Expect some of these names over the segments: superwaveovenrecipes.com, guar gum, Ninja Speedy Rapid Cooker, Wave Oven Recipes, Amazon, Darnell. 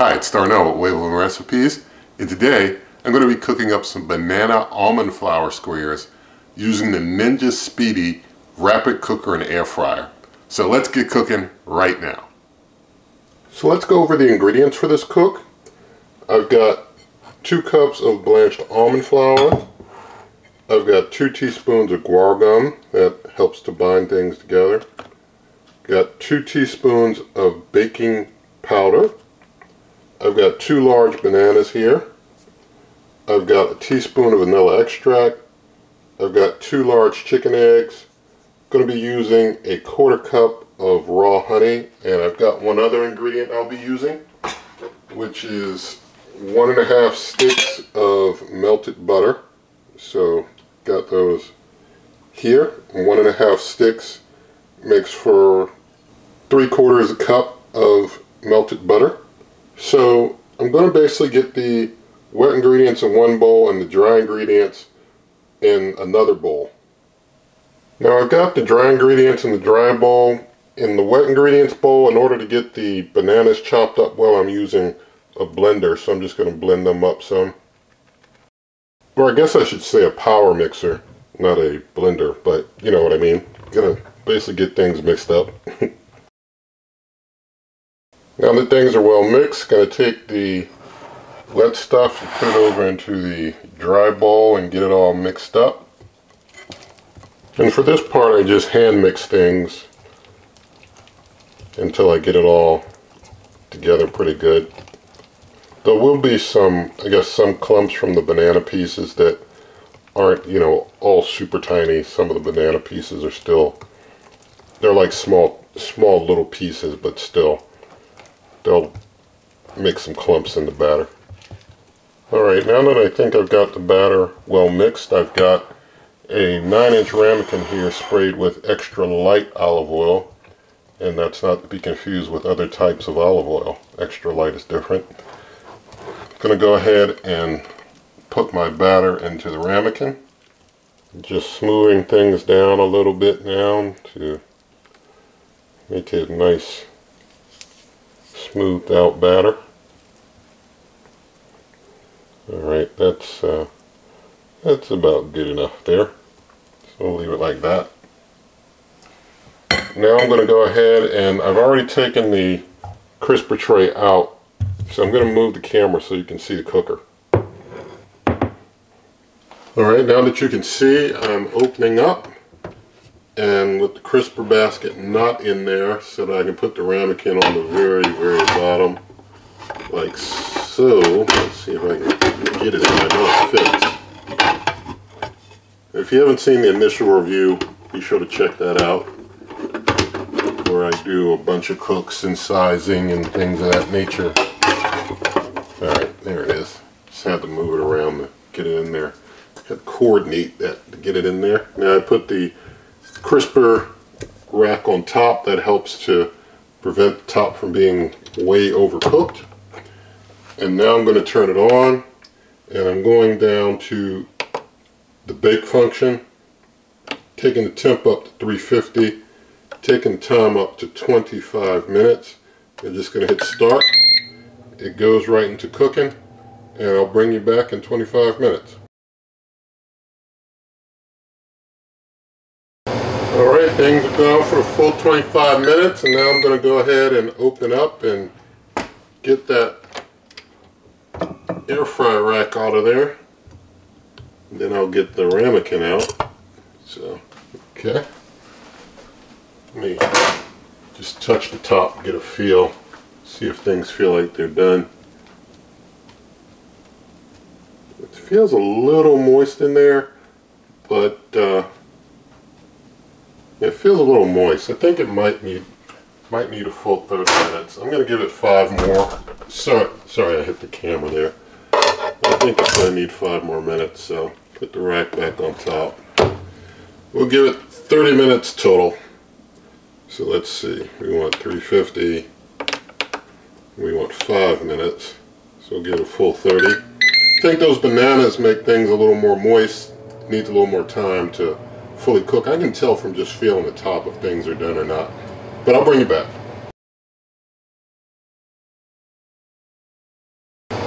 Hi, it's Darnell at Wave Oven Recipes, and today I'm going to be cooking up some banana almond flour squares using the Ninja Speedy Rapid Cooker and Air Fryer. So let's get cooking right now. So let's go over the ingredients for this cook. I've got 2 cups of blanched almond flour. I've got 2 teaspoons of guar gum, that helps to bind things together. Got 2 teaspoons of baking powder. I've got 2 large bananas here. I've got a teaspoon of vanilla extract. I've got 2 large chicken eggs. I'm going to be using a 1/4 cup of raw honey, and I've got one other ingredient I'll be using, which is 1 1/2 sticks of melted butter. So got those here. 1 1/2 sticks makes for 3/4 cup of melted butter. So I'm going to basically get the wet ingredients in one bowl and the dry ingredients in another bowl. Now I've got the dry ingredients in the dry bowl. In the wet ingredients bowl, in order to get the bananas chopped up well, I'm using a blender, so I'm just going to blend them up some. Or I guess I should say a power mixer, not a blender, but you know what I mean. I'm going to basically get things mixed up. Now that things are well mixed, going to take the wet stuff and put it over into the dry bowl and get it all mixed up. And for this part I just hand mix things until I get it all together pretty good. There will be some, I guess, some clumps from the banana pieces that aren't, you know, all super tiny. Some of the banana pieces are still, they're like small little pieces, but still. They'll make some clumps in the batter. Alright, now that I think I've got the batter well mixed, I've got a 9-inch ramekin here sprayed with extra light olive oil. And that's not to be confused with other types of olive oil. Extra light is different. I'm going to go ahead and put my batter into the ramekin. Just smoothing things down a little bit now to make it nice, smoothed out batter. Alright, that's about good enough there. So we'll leave it like that. Now I'm going to go ahead, and I've already taken the crisper tray out, so I'm going to move the camera so you can see the cooker. Alright, now that you can see, I'm opening up, and with the crisper basket not in there, so that I can put the ramekin on the very bottom, like so. Let's see if I can get it in. I know it fits. If you haven't seen the initial review, be sure to check that out, where I do a bunch of cooks and sizing and things of that nature. Alright, there it is. Just had to move it around to get it in there. Had to coordinate that to get it in there. Now I put the crisper rack on top. That helps to prevent the top from being way overcooked. And now I'm going to turn it on, and I'm going down to the bake function, taking the temp up to 350, taking the time up to 25 minutes. I'm just going to hit start. It goes right into cooking, and I'll bring you back in 25 minutes. Alright, things have gone for a full 25 minutes, and now I'm going to go ahead and open up and get that air fry rack out of there. Then I'll get the ramekin out. So, okay. Let me just touch the top, get a feel, see if things feel like they're done. It feels a little moist in there, but it feels a little moist. I think it might need a full 30 minutes. I'm going to give it 5 more. Sorry, I hit the camera there. I think it's going to need 5 more minutes, so put the rack back on top. We'll give it 30 minutes total. So let's see. We want 350. We want 5 minutes. So we'll give it a full 30. I think those bananas make things a little more moist. It needs a little more time to fully cooked. I can tell from just feeling the top if things are done or not, but I'll bring you back.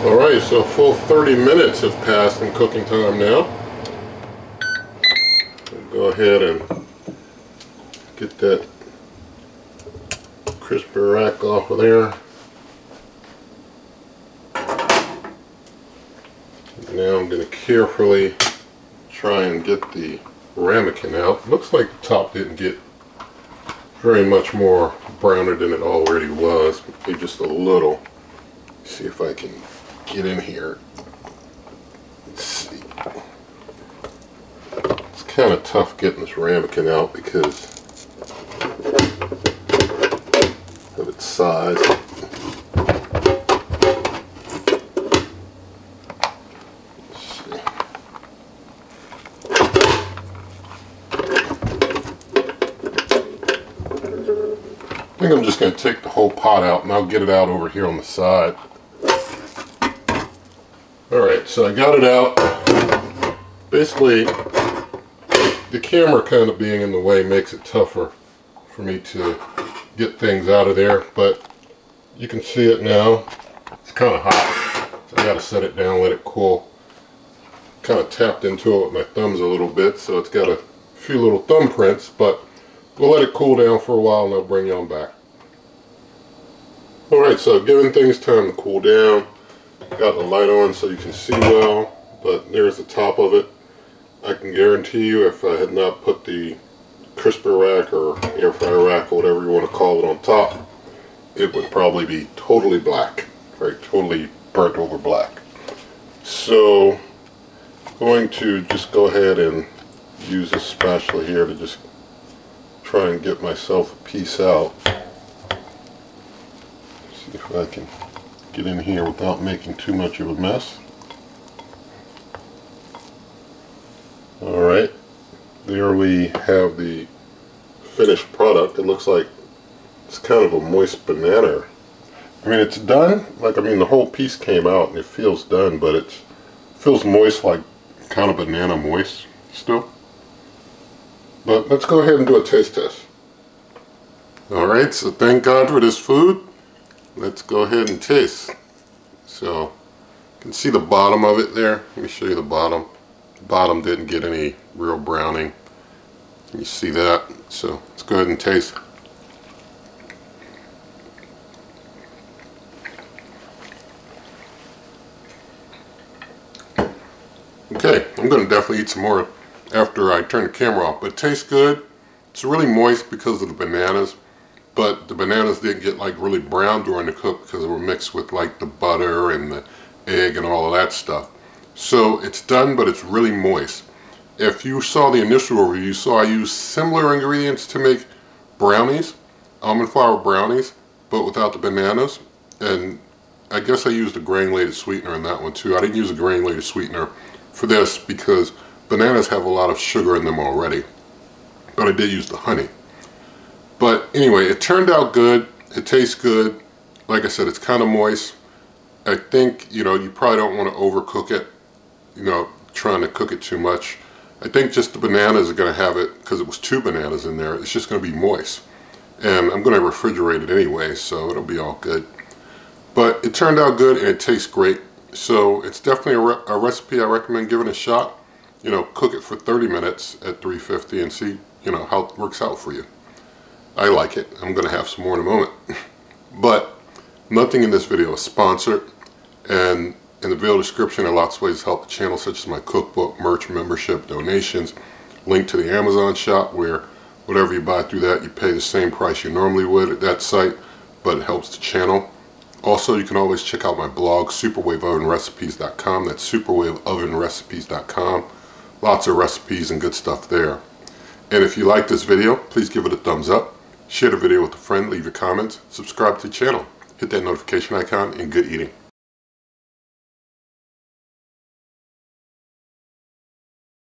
Alright, so a full 30 minutes have passed in cooking time now. We'll go ahead and get that crisper rack off of there. Now I'm going to carefully try and get the ramekin out. Looks like the top didn't get very much more browner than it already was. Maybe just a little. See if I can get in here. Let's see. It's kind of tough getting this ramekin out because of its size. I think I'm just going to take the whole pot out and I'll get it out over here on the side. Alright, so I got it out. Basically, the camera kind of being in the way makes it tougher for me to get things out of there, but you can see it now. It's kind of hot, so I got to set it down, let it cool. Kind of tapped into it with my thumbs a little bit, so it's got a few little thumbprints, but we'll let it cool down for a while and I'll bring you on back. Alright, so giving things time to cool down. Got the light on so you can see well, but there's the top of it. I can guarantee you if I had not put the crisper rack or air fryer rack or whatever you want to call it on top, it would probably be totally black, right? Totally burnt over black. So, I'm going to just go ahead and use this spatula here to just try and get myself a piece out. See if I can get in here without making too much of a mess. Alright, there we have the finished product. It looks like it's kind of a moist banana. I mean, it's done. Like, I mean, the whole piece came out and it feels done, but it feels moist, like kind of banana moist still. But let's go ahead and do a taste test. Alright, so thank God for this food. Let's go ahead and taste. So, you can see the bottom of it there. Let me show you the bottom. The bottom didn't get any real browning. You see that? So, let's go ahead and taste. Okay, I'm going to definitely eat some more after I turn the camera off, but it tastes good. It's really moist because of the bananas, but the bananas didn't get like really brown during the cook because they were mixed with like the butter and the egg and all of that stuff. So it's done, but it's really moist. If you saw the initial review, you saw I used similar ingredients to make brownies, almond flour brownies, but without the bananas. And I guess I used a granulated sweetener in that one too. I didn't use a granulated sweetener for this because bananas have a lot of sugar in them already, but I did use the honey. But anyway, it turned out good. It tastes good. Like I said, it's kind of moist. I think, you know, you probably don't want to overcook it, you know, trying to cook it too much. I think just the bananas are going to have it, because it was 2 bananas in there, it's just going to be moist. And I'm going to refrigerate it anyway, so it'll be all good. But it turned out good and it tastes great. So it's definitely a recipe I recommend giving a shot. You know, cook it for 30 minutes at 350 and see, you know, how it works out for you. I like it. I'm going to have some more in a moment. But nothing in this video is sponsored. And in the video description, there are lots of ways to help the channel, such as my cookbook, merch, membership, donations, link to the Amazon shop, where whatever you buy through that, you pay the same price you normally would at that site, but it helps the channel. Also, you can always check out my blog, superwaveovenrecipes.com. That's superwaveovenrecipes.com. Lots of recipes and good stuff there. And if you like this video, please give it a thumbs up, share the video with a friend, leave your comments, subscribe to the channel, hit that notification icon, and good eating.